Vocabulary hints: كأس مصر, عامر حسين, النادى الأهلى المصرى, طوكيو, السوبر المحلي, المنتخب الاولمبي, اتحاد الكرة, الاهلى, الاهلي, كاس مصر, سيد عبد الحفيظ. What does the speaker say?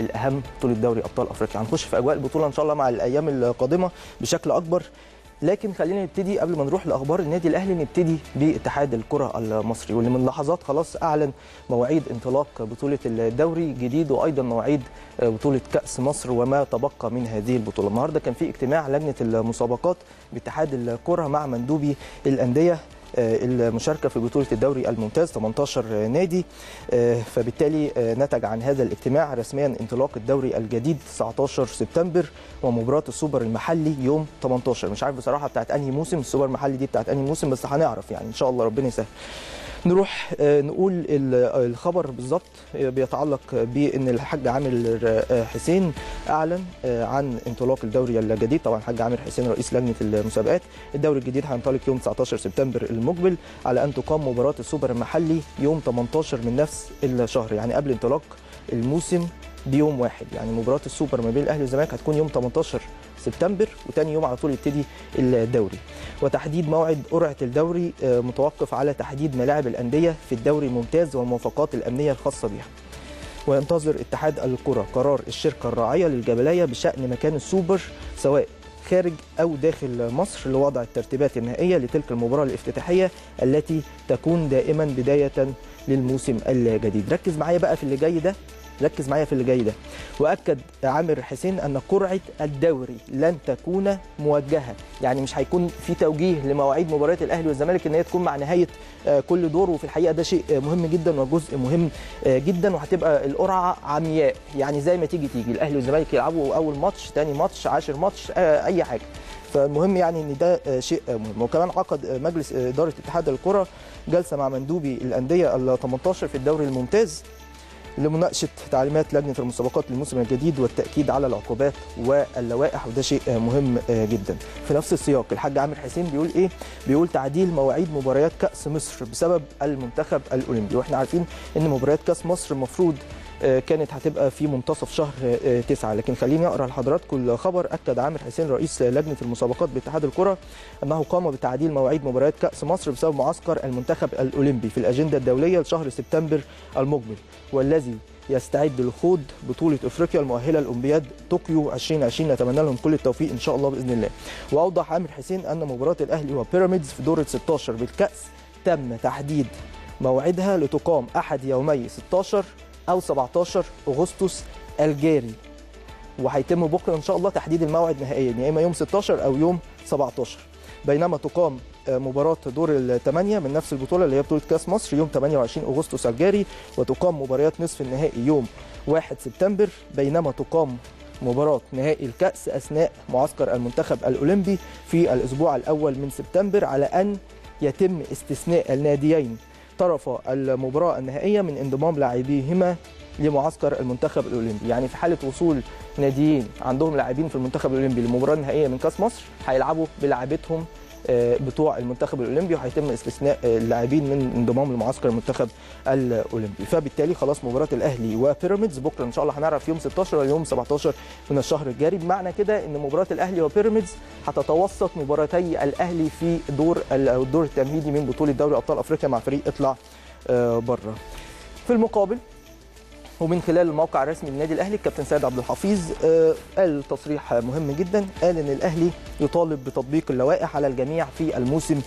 الأهم بطولة دوري أبطال أفريقيا. هنخش في أجواء البطولة إن شاء الله مع الأيام القادمة بشكل أكبر، لكن خلينا نبتدي قبل ما نروح لأخبار النادي الأهلي نبتدي باتحاد الكرة المصري، واللي من لحظات خلاص أعلن مواعيد انطلاق بطولة الدوري جديد وأيضا مواعيد بطولة كأس مصر وما تبقى من هذه البطولة. النهارده كان في اجتماع لجنة المسابقات باتحاد الكرة مع مندوبي الأندية المشاركه في بطوله الدوري الممتاز 18 نادي، فبالتالي نتج عن هذا الاجتماع رسميا انطلاق الدوري الجديد 19 سبتمبر ومباراه السوبر المحلي يوم 18. مش عارف بصراحه بتاعت انهي موسم السوبر المحلي دي، بتاعت انهي موسم، بس هنعرف يعني ان شاء الله، ربنا يسهل. نروح نقول الخبر بالظبط بيتعلق بان الحاج عامر حسين اعلن عن انطلاق الدوري الجديد. طبعا الحاج عامر حسين رئيس لجنه المسابقات، الدوري الجديد هينطلق يوم 19 سبتمبر المقبل على ان تقام مباراه السوبر المحلي يوم 18 من نفس الشهر، يعني قبل انطلاق الموسم بيوم واحد. يعني مباراه السوبر ما بين الاهلي والزمالك هتكون يوم 18 سبتمبر، وتاني يوم على طول يبتدي الدوري. وتحديد موعد قرعه الدوري متوقف على تحديد ملاعب الانديه في الدوري الممتاز والموافقات الامنيه الخاصه بها. وينتظر اتحاد الكره قرار الشركه الراعيه للجبليه بشان مكان السوبر سواء خارج أو داخل مصر لوضع الترتيبات النهائية لتلك المباراة الافتتاحية التي تكون دائما بداية للموسم الجديد. ركز معايا في اللي جاي ده. وأكد عامر حسين أن قرعة الدوري لن تكون موجهة، يعني مش هيكون في توجيه لمواعيد مباريات الأهلي والزمالك إن هي تكون مع نهاية كل دور، وفي الحقيقة ده شيء مهم جدا وجزء مهم جدا، وهتبقى القرعة عمياء، يعني زي ما تيجي الأهلي والزمالك يلعبوا أول ماتش، تاني ماتش، عاشر ماتش، أي حاجة. فالمهم يعني ان ده شيء مهم. وكمان عقد مجلس إدارة اتحاد الكرة جلسة مع مندوبي الأندية ال18 في الدوري الممتاز لمناقشة تعليمات لجنة المسابقات للموسم الجديد والتأكيد على العقوبات واللوائح، وده شيء مهم جدا. في نفس السياق الحاج عامر حسين بيقول إيه؟ بيقول تعديل مواعيد مباريات كأس مصر بسبب المنتخب الأولمبي، وإحنا عارفين إن مباريات كأس مصر المفروض كانت هتبقى في منتصف شهر 9، لكن خليني اقرا لحضراتكم الخبر. اكد عامر حسين رئيس لجنه المسابقات باتحاد الكره انه قام بتعديل مواعيد مباريات كاس مصر بسبب معسكر المنتخب الاولمبي في الاجنده الدوليه لشهر سبتمبر المقبل، والذي يستعد لخوض بطوله افريقيا المؤهله لاولمبياد طوكيو 2020. نتمنى لهم كل التوفيق ان شاء الله باذن الله. واوضح عامر حسين ان مباراه الاهلي وبيراميدز في دور 16 بالكاس تم تحديد موعدها لتقام احد يومي 16 أو 17 أغسطس الجاري، وهيتم بكرة إن شاء الله تحديد الموعد نهائيا، يا إما يوم 16 أو يوم 17. بينما تقام مباراة دور الثمانية من نفس البطولة اللي هي بطولة كأس مصر يوم 28 أغسطس الجاري، وتقام مباريات نصف النهائي يوم 1 سبتمبر، بينما تقام مباراة نهائي الكأس أثناء معسكر المنتخب الأولمبي في الأسبوع الأول من سبتمبر، على أن يتم استثناء الناديين طرف المباراة النهائية من انضمام لاعبيهما لمعسكر المنتخب الأولمبي. يعني في حالة وصول ناديين عندهم لاعبين في المنتخب الأولمبي للمباراة النهائية من كأس مصر هيلعبوا بلاعبتهم بتوع المنتخب الأولمبي، وهيتم استثناء اللاعبين من انضمام لمعسكر المنتخب الأولمبي. فبالتالي خلاص مباراة الأهلي وبيراميدز بكرة إن شاء الله هنعرف يوم 16 ويوم 17 من الشهر الجاري. بمعنى كده إن مباراة الأهلي وبيراميدز هتتوسط مباراتي الأهلي في الدور التمهيدي من بطولة دوري أبطال أفريقيا مع فريق اطلع بره. في المقابل ومن خلال الموقع الرسمي للنادي الاهلي الكابتن سيد عبد الحفيظ قال تصريح مهم جدا، قال ان الاهلي يطالب بتطبيق اللوائح على الجميع في الموسم